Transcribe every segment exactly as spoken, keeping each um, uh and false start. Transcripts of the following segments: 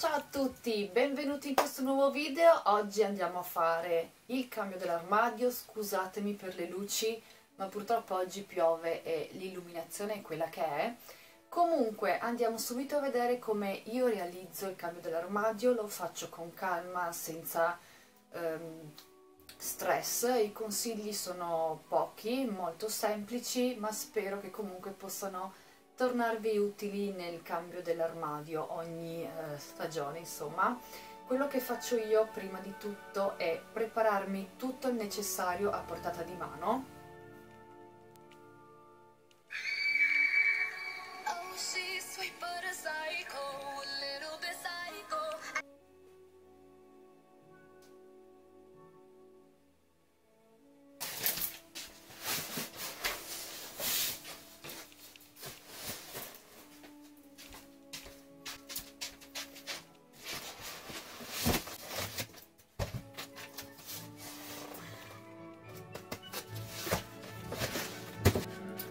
Ciao a tutti, benvenuti in questo nuovo video. Oggi andiamo a fare il cambio dell'armadio. Scusatemi per le luci, ma purtroppo oggi piove e l'illuminazione è quella che è. Comunque andiamo subito a vedere come io realizzo il cambio dell'armadio. Lo faccio con calma, senza ehm, stress. I consigli sono pochi, molto semplici, ma spero che comunque possano tornarvi utili nel cambio dell'armadio ogni eh, stagione. Insomma, quello che faccio io prima di tutto è prepararmi tutto il necessario a portata di mano.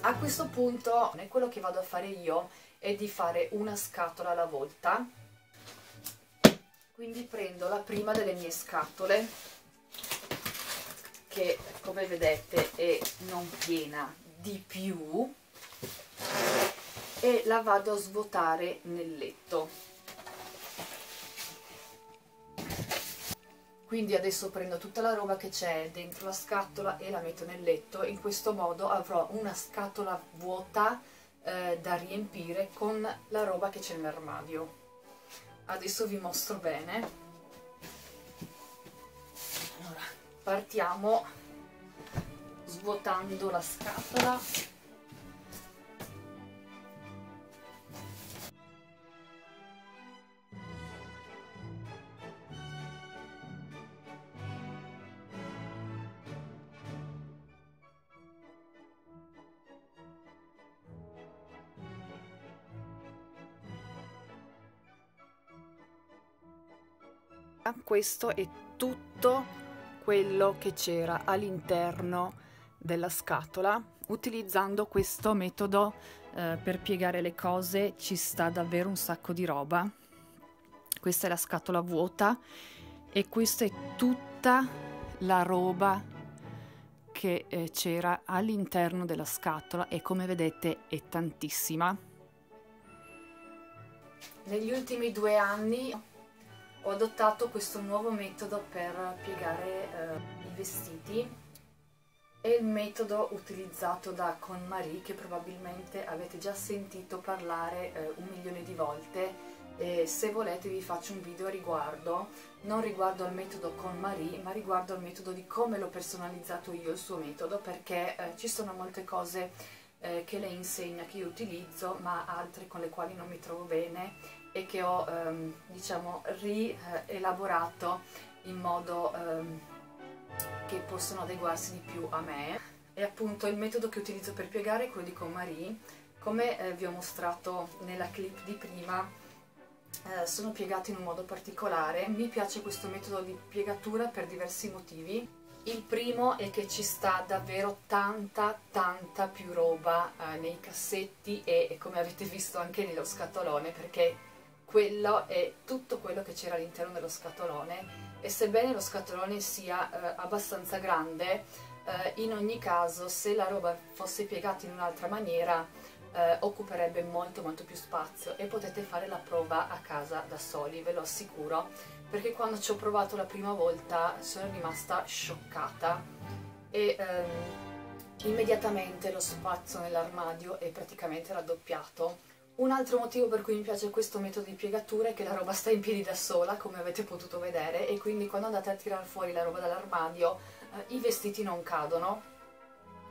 A questo punto quello che vado a fare io è di fare una scatola alla volta, quindi prendo la prima delle mie scatole che, come vedete, è non piena di più, e la vado a svuotare nel letto. Quindi adesso prendo tutta la roba che c'è dentro la scatola e la metto nel letto. In questo modo avrò una scatola vuota eh, da riempire con la roba che c'è nell'armadio. Adesso vi mostro bene. Allora, partiamo svuotando la scatola. Questo è tutto quello che c'era all'interno della scatola. Utilizzando questo metodo eh, per piegare le cose ci sta davvero un sacco di roba. Questa è la scatola vuota e questa è tutta la roba che eh, c'era all'interno della scatola, e come vedete è tantissima. Negli ultimi due anni ho adottato questo nuovo metodo per piegare eh, i vestiti. È il metodo utilizzato da KonMari, che probabilmente avete già sentito parlare eh, un milione di volte, e se volete vi faccio un video a riguardo, non riguardo al metodo KonMari ma riguardo al metodo di come l'ho personalizzato io, il suo metodo, perché eh, ci sono molte cose eh, che lei insegna, che io utilizzo, ma altre con le quali non mi trovo bene e che ho ehm, diciamo rielaborato in modo ehm, che possono adeguarsi di più a me. E appunto il metodo che utilizzo per piegare è quello di KonMari. Come eh, vi ho mostrato nella clip di prima, eh, sono piegati in un modo particolare. Mi piace questo metodo di piegatura per diversi motivi. Il primo è che ci sta davvero tanta tanta più roba eh, nei cassetti e, e come avete visto anche nello scatolone, perché quello è tutto quello che c'era all'interno dello scatolone. E sebbene lo scatolone sia eh, abbastanza grande, eh, in ogni caso se la roba fosse piegata in un'altra maniera eh, occuperebbe molto molto più spazio, e potete fare la prova a casa da soli, ve lo assicuro, perché quando ci ho provato la prima volta sono rimasta scioccata e ehm, immediatamente lo spazio nell'armadio è praticamente raddoppiato. Un altro motivo per cui mi piace questo metodo di piegatura è che la roba sta in piedi da sola, come avete potuto vedere, e quindi quando andate a tirar fuori la roba dall'armadio eh, i vestiti non cadono,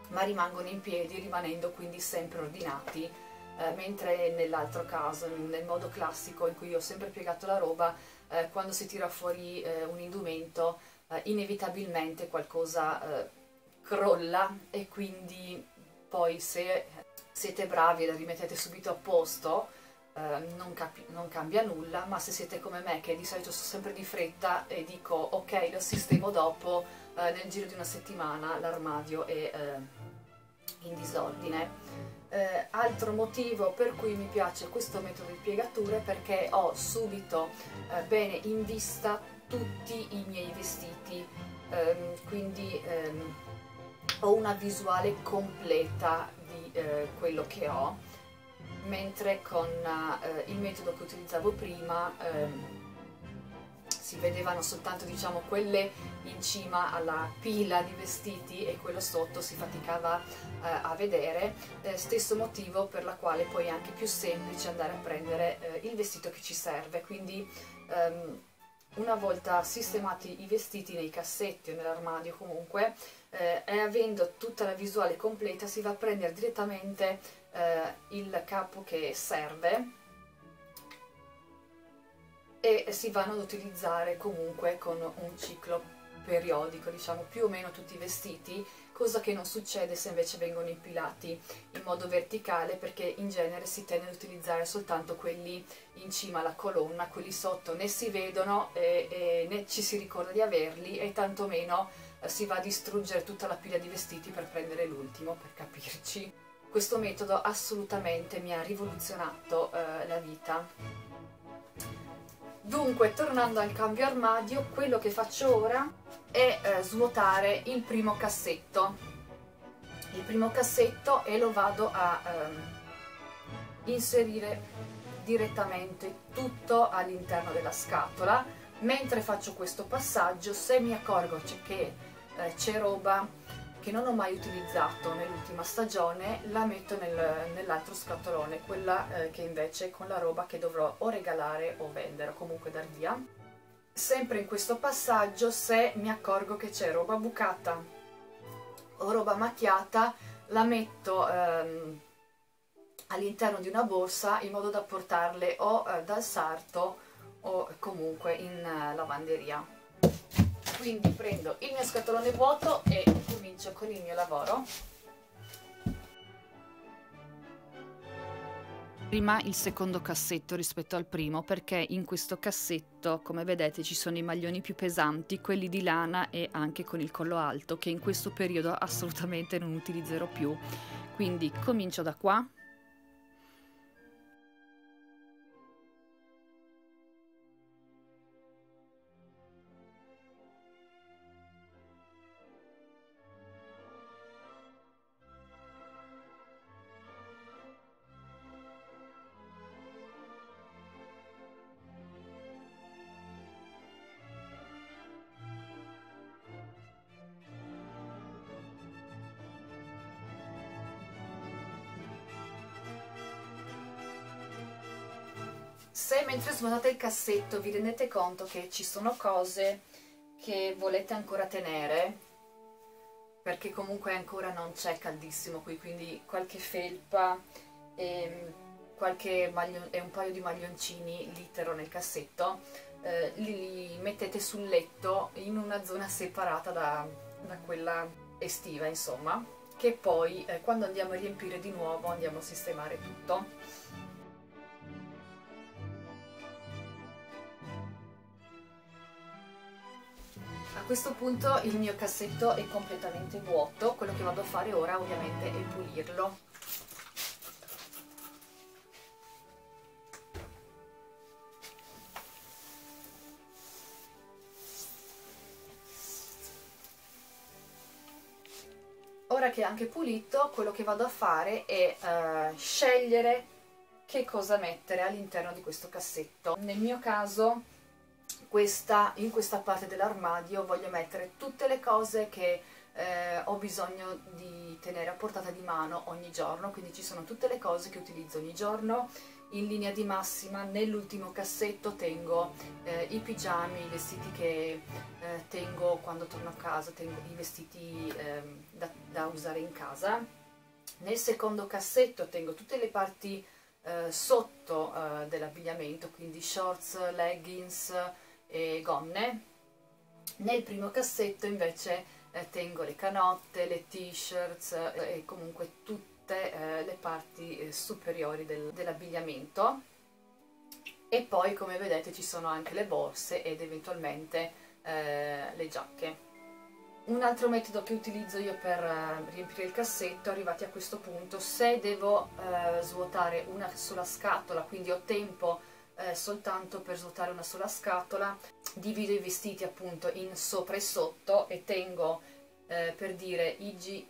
ma rimangono in piedi, rimanendo quindi sempre ordinati, eh, mentre nell'altro caso, nel modo classico in cui io ho sempre piegato la roba, eh, quando si tira fuori eh, un indumento eh, inevitabilmente qualcosa eh, crolla, e quindi poi se siete bravi e la rimettete subito a posto, eh, non, non cambia nulla, ma se siete come me, che di solito sono sempre di fretta e dico ok, lo sistemo dopo, eh, nel giro di una settimana l'armadio è eh, in disordine. Eh, altro motivo per cui mi piace questo metodo di piegatura è perché ho subito eh, bene in vista tutti i miei vestiti, ehm, quindi ehm, ho una visuale completa di eh, quello che ho, mentre con eh, il metodo che utilizzavo prima ehm, si vedevano soltanto, diciamo, quelle in cima alla pila di vestiti e quello sotto si faticava eh, a vedere, eh, stesso motivo per la quale poi è anche più semplice andare a prendere eh, il vestito che ci serve. Quindi ehm, una volta sistemati i vestiti nei cassetti o nell'armadio, comunque, eh, e avendo tutta la visuale completa, si va a prendere direttamente eh, il capo che serve e si vanno ad utilizzare comunque con un ciclo periodico, diciamo, più o meno tutti i vestiti, cosa che non succede se invece vengono impilati in modo verticale, perché in genere si tende ad utilizzare soltanto quelli in cima alla colonna, quelli sotto né si vedono e, e né ci si ricorda di averli, e tantomeno si va a distruggere tutta la pila di vestiti per prendere l'ultimo, per capirci. Questo metodo assolutamente mi ha rivoluzionato eh, la vita. Dunque, tornando al cambio armadio, quello che faccio ora è eh, svuotare il primo cassetto, il primo cassetto e lo vado a eh, inserire direttamente tutto all'interno della scatola. Mentre faccio questo passaggio, se mi accorgo che eh, c'è roba che non ho mai utilizzato nell'ultima stagione, la metto nel, nell'altro scatolone, quella eh, che invece è con la roba che dovrò o regalare o vendere, o comunque dar via. Sempre in questo passaggio, se mi accorgo che c'è roba bucata o roba macchiata, la metto ehm, all'interno di una borsa, in modo da portarle o eh, dal sarto o comunque in eh, lavanderia. Quindi prendo il mio scatolone vuoto e comincio con il mio lavoro. Prima il secondo cassetto rispetto al primo, perché in questo cassetto, come vedete, ci sono i maglioni più pesanti, quelli di lana e anche con il collo alto, che in questo periodo assolutamente non utilizzerò più. Quindi comincio da qua. Se mentre svuotate il cassetto vi rendete conto che ci sono cose che volete ancora tenere, perché comunque ancora non c'è caldissimo qui, quindi qualche felpa e, qualche maglio, e un paio di maglioncini li terrò nel cassetto, eh, li, li mettete sul letto in una zona separata da, da quella estiva, insomma, che poi eh, quando andiamo a riempire di nuovo andiamo a sistemare tutto. A questo punto il mio cassetto è completamente vuoto, quello che vado a fare ora ovviamente è pulirlo. Ora che è anche pulito, quello che vado a fare è uh, scegliere che cosa mettere all'interno di questo cassetto. Nel mio caso, Questa, in questa parte dell'armadio voglio mettere tutte le cose che eh, ho bisogno di tenere a portata di mano ogni giorno, quindi ci sono tutte le cose che utilizzo ogni giorno. In linea di massima nell'ultimo cassetto tengo eh, i pigiami, i vestiti che eh, tengo quando torno a casa, tengo i vestiti eh, da, da usare in casa. Nel secondo cassetto tengo tutte le parti eh, sotto eh, dell'abbigliamento, quindi shorts, leggings e gonne. Nel primo cassetto invece eh, tengo le canotte, le t-shirts eh, e comunque tutte eh, le parti eh, superiori del, dell'abbigliamento, e poi, come vedete, ci sono anche le borse ed eventualmente eh, le giacche. Un altro metodo che utilizzo io per riempire il cassetto, arrivati a questo punto, se devo eh, svuotare una sola scatola, quindi ho tempo eh, soltanto per svuotare una sola scatola, divido i vestiti appunto in sopra e sotto e tengo eh, per dire i, gi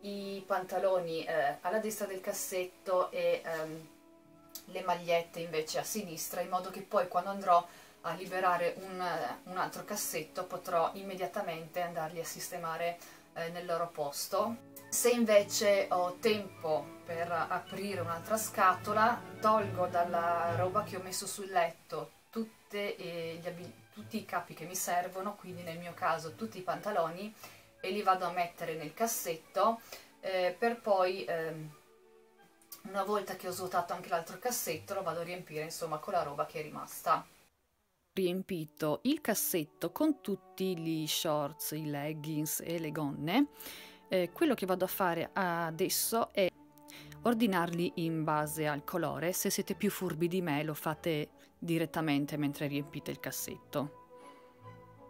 i pantaloni eh, alla destra del cassetto e ehm, le magliette invece a sinistra, in modo che poi quando andrò a liberare un, un altro cassetto potrò immediatamente andarli a sistemare eh, nel loro posto. Se invece ho tempo per aprire un'altra scatola, tolgo dalla roba che ho messo sul letto tutte, eh, gli tutti i capi che mi servono, quindi nel mio caso tutti i pantaloni, e li vado a mettere nel cassetto eh, per poi eh, una volta che ho svuotato anche l'altro cassetto lo vado a riempire insomma con la roba che è rimasta. Riempito il cassetto con tutti gli shorts, i leggings e le gonne, eh, quello che vado a fare adesso è ordinarli in base al colore. Se siete più furbi di me lo fate direttamente mentre riempite il cassetto.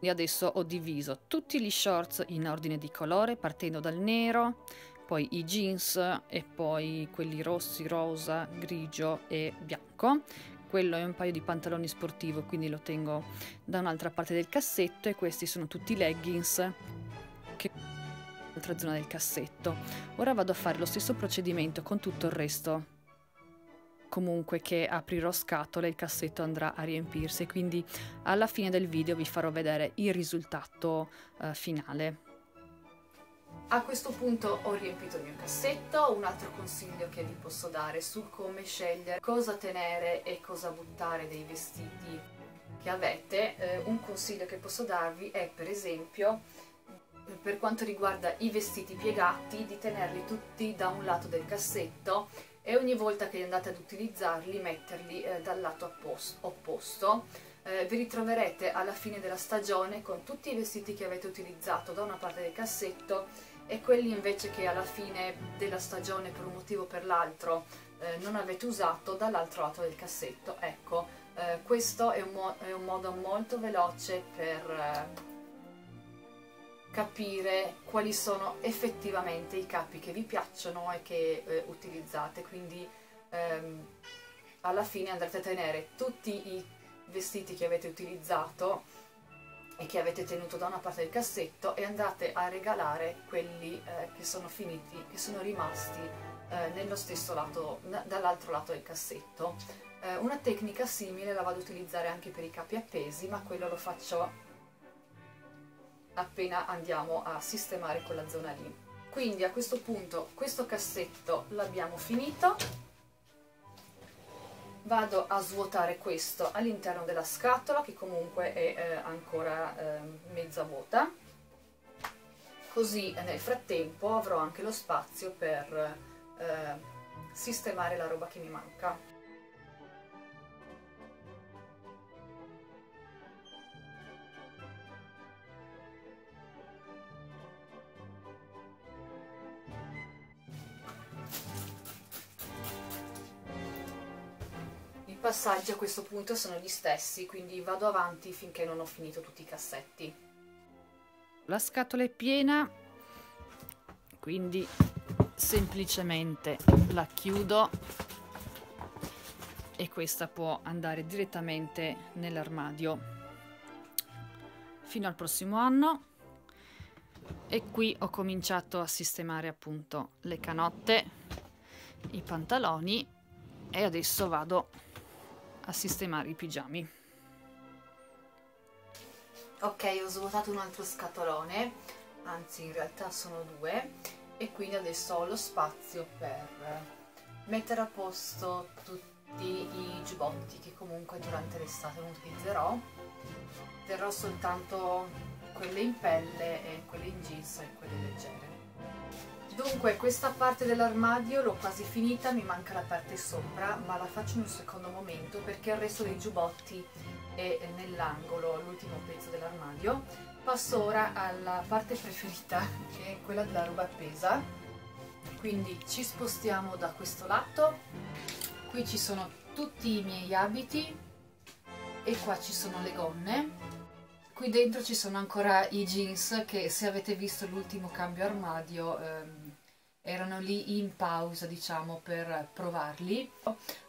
E adesso ho diviso tutti gli shorts in ordine di colore, partendo dal nero, poi i jeans e poi quelli rossi, rosa, grigio e bianco. Quello è un paio di pantaloni sportivo, quindi lo tengo da un'altra parte del cassetto, e questi sono tutti i leggings che un'altra zona del cassetto. Ora vado a fare lo stesso procedimento con tutto il resto. Comunque che aprirò scatole, il cassetto andrà a riempirsi, quindi alla fine del video vi farò vedere il risultato eh, finale. A questo punto ho riempito il mio cassetto. Un altro consiglio che vi posso dare su come scegliere cosa tenere e cosa buttare dei vestiti che avete, eh, un consiglio che posso darvi è per esempio per quanto riguarda i vestiti piegati di tenerli tutti da un lato del cassetto e ogni volta che andate ad utilizzarli metterli eh, dal lato opposto. Eh, vi ritroverete alla fine della stagione con tutti i vestiti che avete utilizzato da una parte del cassetto e quelli invece che alla fine della stagione per un motivo o per l'altro eh, non avete usato dall'altro lato del cassetto. Ecco, eh, questo è un, mo è un modo molto veloce per eh, capire quali sono effettivamente i capi che vi piacciono e che eh, utilizzate, quindi ehm, alla fine andrete a tenere tutti i vestiti che avete utilizzato e che avete tenuto da una parte del cassetto e andate a regalare quelli eh, che sono finiti, che sono rimasti eh, nello stesso lato, dall'altro lato del cassetto. Eh, una tecnica simile la vado a utilizzare anche per i capi appesi, ma quello lo faccio appena andiamo a sistemare quella zona lì. Quindi a questo punto questo cassetto l'abbiamo finito. Vado a svuotare questo all'interno della scatola, che comunque è eh, ancora eh, mezza vuota, così nel frattempo avrò anche lo spazio per eh, sistemare la roba che mi manca. I passaggi a questo punto sono gli stessi, quindi vado avanti finché non ho finito tutti i cassetti. La scatola è piena, quindi semplicemente la chiudo e questa può andare direttamente nell'armadio fino al prossimo anno. E qui ho cominciato a sistemare appunto le canotte, i pantaloni, e adesso vado a sistemare i pigiami. Ok, ho svuotato un altro scatolone, anzi in realtà sono due, e quindi adesso ho lo spazio per mettere a posto tutti i giubbotti che comunque durante l'estate non utilizzerò. Terrò soltanto quelle in pelle e quelle in jeans e quelle leggere. Dunque questa parte dell'armadio l'ho quasi finita, mi manca la parte sopra, ma la faccio in un secondo momento perché il resto dei giubbotti è nell'angolo, l'ultimo pezzo dell'armadio. Passo ora alla parte preferita, che è quella della roba appesa. Quindi ci spostiamo da questo lato, qui ci sono tutti i miei abiti e qua ci sono le gonne. Qui dentro ci sono ancora i jeans che, se avete visto l'ultimo cambio armadio, ehm, erano lì in pausa, diciamo, per provarli.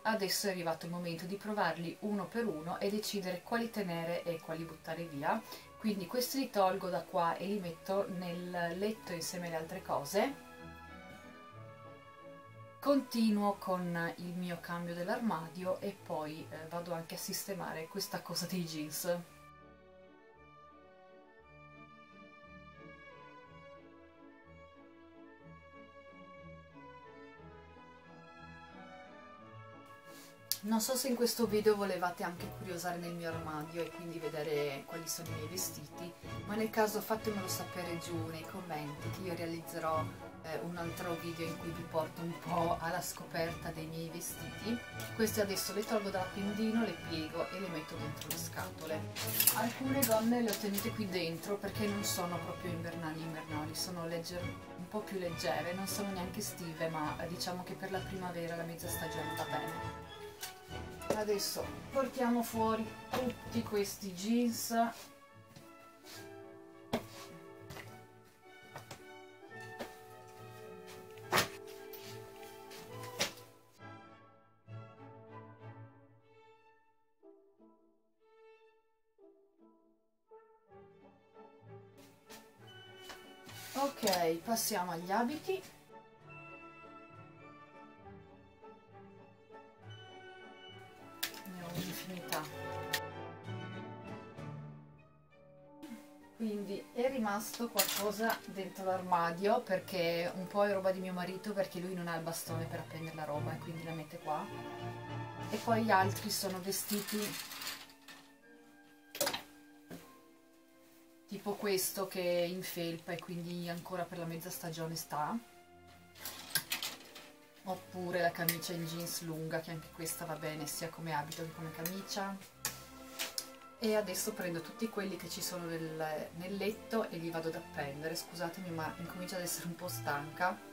Adesso è arrivato il momento di provarli uno per uno e decidere quali tenere e quali buttare via. Quindi questi li tolgo da qua e li metto nel letto insieme alle altre cose. Continuo con il mio cambio dell'armadio e poi eh, vado anche a sistemare questa cosa dei jeans. Non so se in questo video volevate anche curiosare nel mio armadio e quindi vedere quali sono i miei vestiti, ma nel caso fatemelo sapere giù nei commenti, che io realizzerò eh, un altro video in cui vi porto un po' alla scoperta dei miei vestiti. Queste adesso le tolgo dall'appendino, le piego e le metto dentro le scatole. Alcune gonne le ho tenute qui dentro perché non sono proprio invernali invernali, sono legger un po' più leggere, non sono neanche estive, ma diciamo che per la primavera, la mezza stagione va bene. Adesso portiamo fuori tutti questi jeans . Ok, passiamo agli abiti . Un'infinità. Quindi è rimasto qualcosa dentro l'armadio, perché un po' è roba di mio marito, perché lui non ha il bastone per appendere la roba e quindi la mette qua, e poi gli altri sono vestiti tipo questo che è in felpa e quindi ancora per la mezza stagione sta, oppure la camicia in jeans lunga, che anche questa va bene sia come abito che come camicia. E adesso prendo tutti quelli che ci sono nel, nel letto e li vado ad appendere. Scusatemi, ma incomincio ad essere un po' stanca.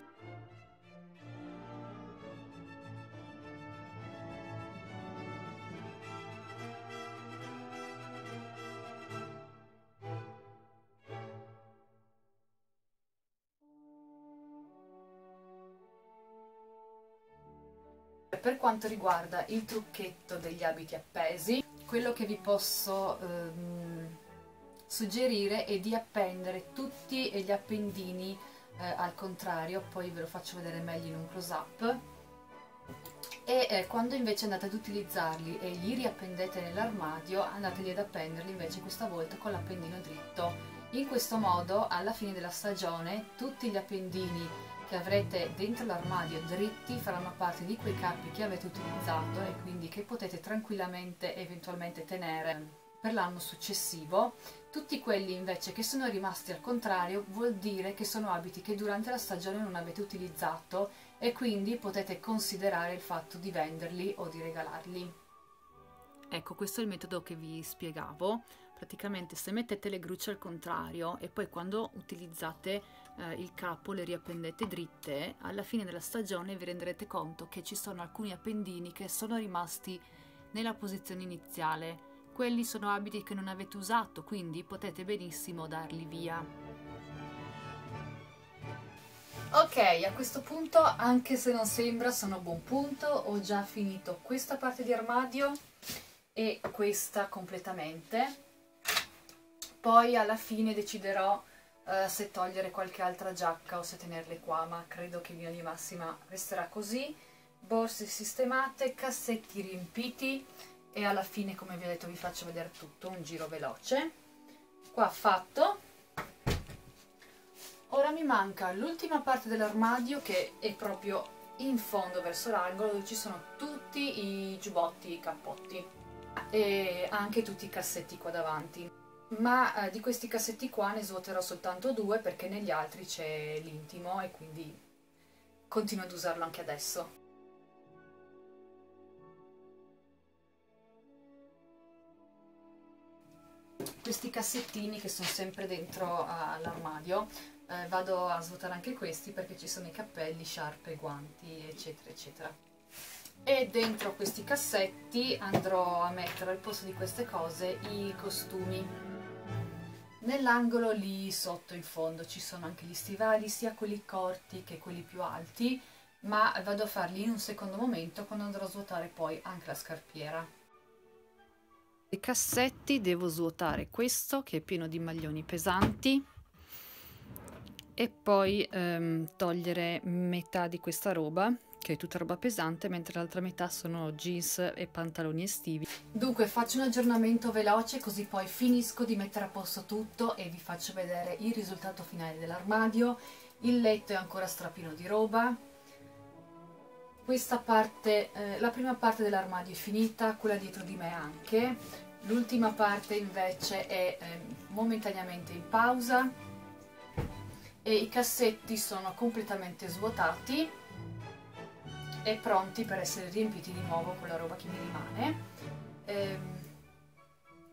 Per quanto riguarda il trucchetto degli abiti appesi, quello che vi posso ehm, suggerire è di appendere tutti gli appendini eh, al contrario, poi ve lo faccio vedere meglio in un close up, e eh, quando invece andate ad utilizzarli e li riappendete nell'armadio, andateli ad appenderli invece questa volta con l'appendino dritto. In questo modo alla fine della stagione tutti gli appendini che avrete dentro l'armadio dritti faranno parte di quei capi che avete utilizzato e quindi che potete tranquillamente eventualmente tenere per l'anno successivo. Tutti quelli invece che sono rimasti al contrario vuol dire che sono abiti che durante la stagione non avete utilizzato e quindi potete considerare il fatto di venderli o di regalarli. Ecco, questo è il metodo che vi spiegavo. Praticamente, se mettete le grucce al contrario e poi quando utilizzate eh, il capo le riappendete dritte, alla fine della stagione vi renderete conto che ci sono alcuni appendini che sono rimasti nella posizione iniziale. Quelli sono abiti che non avete usato, quindi potete benissimo darli via. Ok, a questo punto, anche se non sembra, sono a buon punto. Ho già finito questa parte di armadio e questa completamente. Poi alla fine deciderò eh, se togliere qualche altra giacca o se tenerle qua, ma credo che in linea di massima resterà così. Borse sistemate, cassetti riempiti e alla fine, come vi ho detto, vi faccio vedere tutto, un giro veloce. Qua fatto. Ora mi manca l'ultima parte dell'armadio, che è proprio in fondo verso l'angolo, dove ci sono tutti i giubbotti, i cappotti e anche tutti i cassetti qua davanti. Ma eh, di questi cassetti qua ne svuoterò soltanto due, perché negli altri c'è l'intimo e quindi continuo ad usarlo anche adesso. Questi cassettini che sono sempre dentro all'armadio, eh, vado a svuotare anche questi perché ci sono i cappelli, sciarpe, guanti, eccetera eccetera. E dentro questi cassetti andrò a mettere al posto di queste cose i costumi. nell'angolo lì sotto in fondo ci sono anche gli stivali, sia quelli corti che quelli più alti, ma vado a farli in un secondo momento quando andrò a svuotare poi anche la scarpiera. I cassetti devo svuotare questo che è pieno di maglioni pesanti e poi ehm, togliere metà di questa roba che è tutta roba pesante, mentre l'altra metà sono jeans e pantaloni estivi. Dunque faccio un aggiornamento veloce così poi finisco di mettere a posto tutto e vi faccio vedere il risultato finale dell'armadio. Il letto è ancora strapieno di roba. Questa parte, eh, la prima parte dell'armadio è finita, quella dietro di me anche. L'ultima parte invece è eh, momentaneamente in pausa e i cassetti sono completamente svuotati e pronti per essere riempiti di nuovo con la roba che mi rimane. E,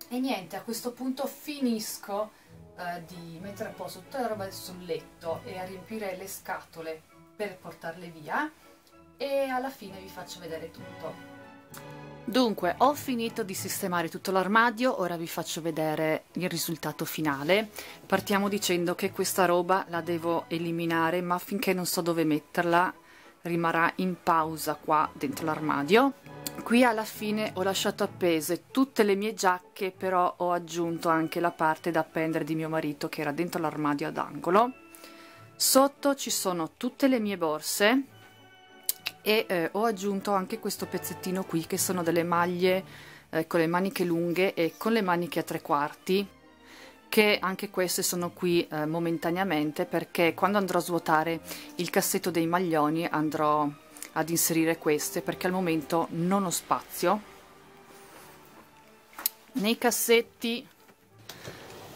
e niente, a questo punto finisco eh, di mettere a posto tutta la roba sul letto e a riempire le scatole per portarle via e alla fine vi faccio vedere tutto. Dunque, ho finito di sistemare tutto l'armadio, ora vi faccio vedere il risultato finale. Partiamo dicendo che questa roba la devo eliminare, ma finché non so dove metterla rimarrà in pausa qua dentro l'armadio. Qui alla fine ho lasciato appese tutte le mie giacche, però ho aggiunto anche la parte da appendere di mio marito che era dentro l'armadio ad angolo. Sotto ci sono tutte le mie borse e eh, ho aggiunto anche questo pezzettino qui che sono delle maglie eh, con le maniche lunghe e con le maniche a tre quarti, che anche queste sono qui eh, momentaneamente perché quando andrò a svuotare il cassetto dei maglioni andrò ad inserire queste perché al momento non ho spazio nei cassetti.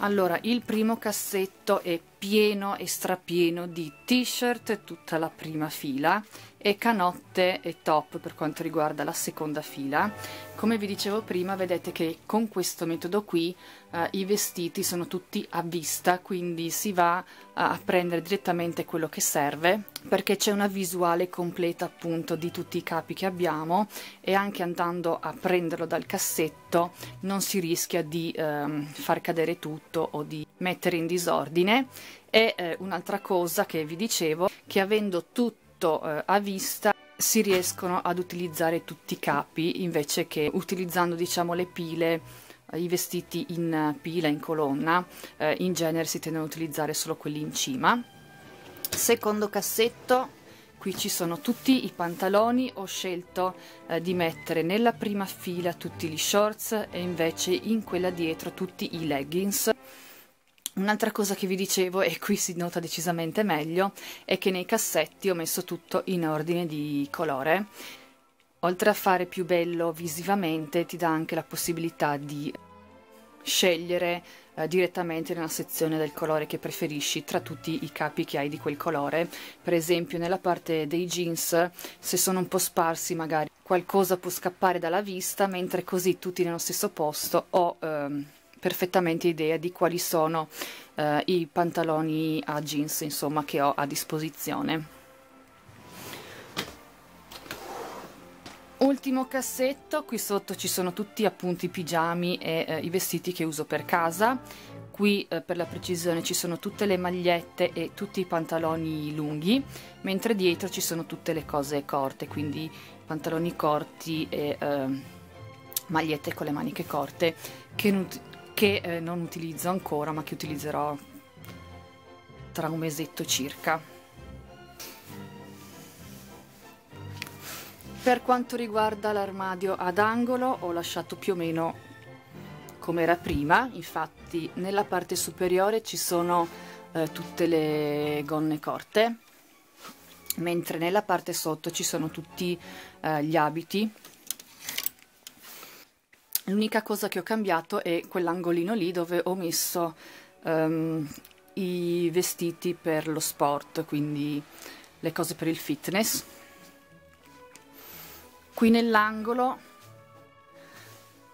Allora, il primo cassetto è pieno e strapieno di t-shirt, tutta la prima fila, e canotte e top per quanto riguarda la seconda fila. Come vi dicevo prima, vedete che con questo metodo qui eh, i vestiti sono tutti a vista, quindi si va a prendere direttamente quello che serve perché c'è una visuale completa appunto di tutti i capi che abbiamo e anche andando a prenderlo dal cassetto non si rischia di ehm, far cadere tutto o di mettere in disordine. E eh, un'altra cosa che vi dicevo, che avendo tutto eh, a vista si riescono ad utilizzare tutti i capi invece che utilizzando diciamo le pile, i vestiti in pila, in colonna, eh, in genere si tendono a utilizzare solo quelli in cima. Secondo cassetto, qui ci sono tutti i pantaloni, ho scelto eh, di mettere nella prima fila tutti gli shorts e invece in quella dietro tutti i leggings. Un'altra cosa che vi dicevo, e qui si nota decisamente meglio, è che nei cassetti ho messo tutto in ordine di colore. Oltre a fare più bello visivamente, ti dà anche la possibilità di scegliere eh, direttamente nella sezione del colore che preferisci tra tutti i capi che hai di quel colore. Per esempio nella parte dei jeans, se sono un po' sparsi magari qualcosa può scappare dalla vista, mentre così tutti nello stesso posto ho ehm, perfettamente idea di quali sono eh, i pantaloni a jeans insomma che ho a disposizione. Ultimo cassetto, qui sotto ci sono tutti appunto i pigiami e eh, i vestiti che uso per casa. Qui eh, per la precisione ci sono tutte le magliette e tutti i pantaloni lunghi, mentre dietro ci sono tutte le cose corte, quindi pantaloni corti e eh, magliette con le maniche corte che non che eh, non utilizzo ancora ma che utilizzerò tra un mesetto circa. Per quanto riguarda l'armadio ad angolo ho lasciato più o meno come era prima, infatti nella parte superiore ci sono eh, tutte le gonne corte, mentre nella parte sotto ci sono tutti eh, gli abiti. L'unica cosa che ho cambiato è quell'angolino lì dove ho messo um, i vestiti per lo sport, quindi le cose per il fitness. Qui nell'angolo,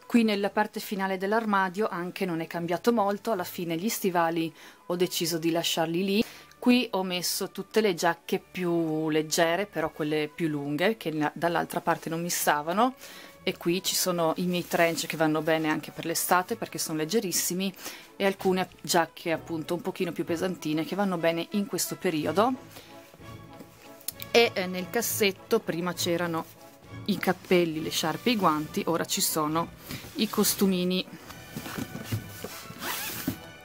qui nella parte finale dell'armadio anche non è cambiato molto, alla fine gli stivali ho deciso di lasciarli lì. Qui ho messo tutte le giacche più leggere, però quelle più lunghe, che dall'altra parte non mi stavano. e qui ci sono i miei trench che vanno bene anche per l'estate perché sono leggerissimi, e alcune giacche appunto un pochino più pesantine che vanno bene in questo periodo. E eh, nel cassetto prima c'erano i cappelli, le sciarpe, i guanti, ora ci sono i costumini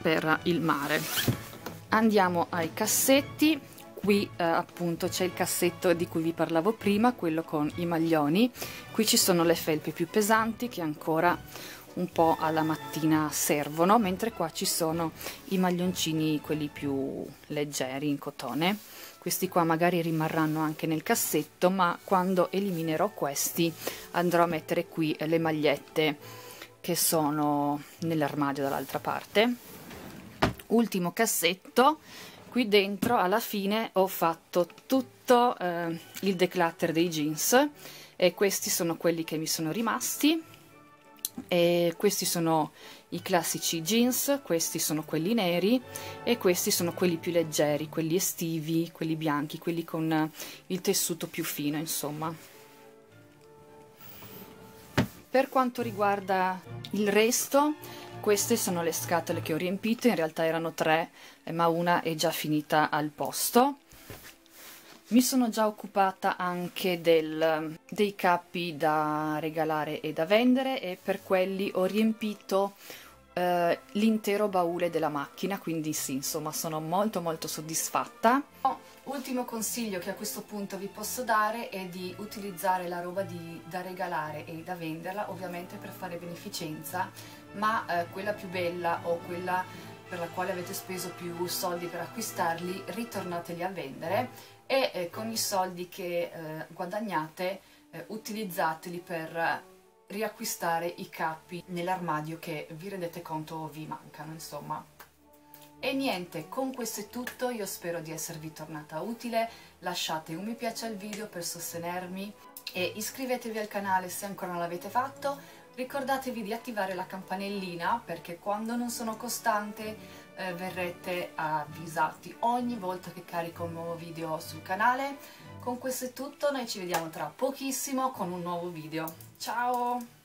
per il mare. Andiamo ai cassetti. Qui eh, appunto c'è il cassetto di cui vi parlavo prima, quello con i maglioni. Qui ci sono le felpe più pesanti che ancora un po' alla mattina servono, mentre qua ci sono i maglioncini, quelli più leggeri in cotone. Questi qua magari rimarranno anche nel cassetto, ma quando eliminerò questi andrò a mettere qui le magliette che sono nell'armadio dall'altra parte. Ultimo cassetto. Qui dentro alla fine ho fatto tutto eh, il declutter dei jeans, e questi sono quelli che mi sono rimasti, e questi sono i classici jeans, questi sono quelli neri e questi sono quelli più leggeri, quelli estivi, quelli bianchi, quelli con il tessuto più fino, insomma. Per quanto riguarda il resto, queste sono le scatole che ho riempito, in realtà erano tre, ma una è già finita al posto. Mi sono già occupata anche del, dei capi da regalare e da vendere, e per quelli ho riempito eh, l'intero baule della macchina, quindi sì, insomma, sono molto molto soddisfatta. Oh, ultimo consiglio che a questo punto vi posso dare è di utilizzare la roba di, da regalare e da venderla, ovviamente per fare beneficenza, ma eh, quella più bella o quella per la quale avete speso più soldi per acquistarli, ritornateli a vendere, e eh, con i soldi che eh, guadagnate eh, utilizzateli per riacquistare i capi nell'armadio che vi rendete conto vi mancano, insomma. E niente, con questo è tutto, io spero di esservi tornata utile, lasciate un mi piace al video per sostenermi e iscrivetevi al canale se ancora non l'avete fatto. Ricordatevi di attivare la campanellina perché quando non sono costante eh, verrete avvisati ogni volta che carico un nuovo video sul canale. Con questo è tutto, noi ci vediamo tra pochissimo con un nuovo video. Ciao!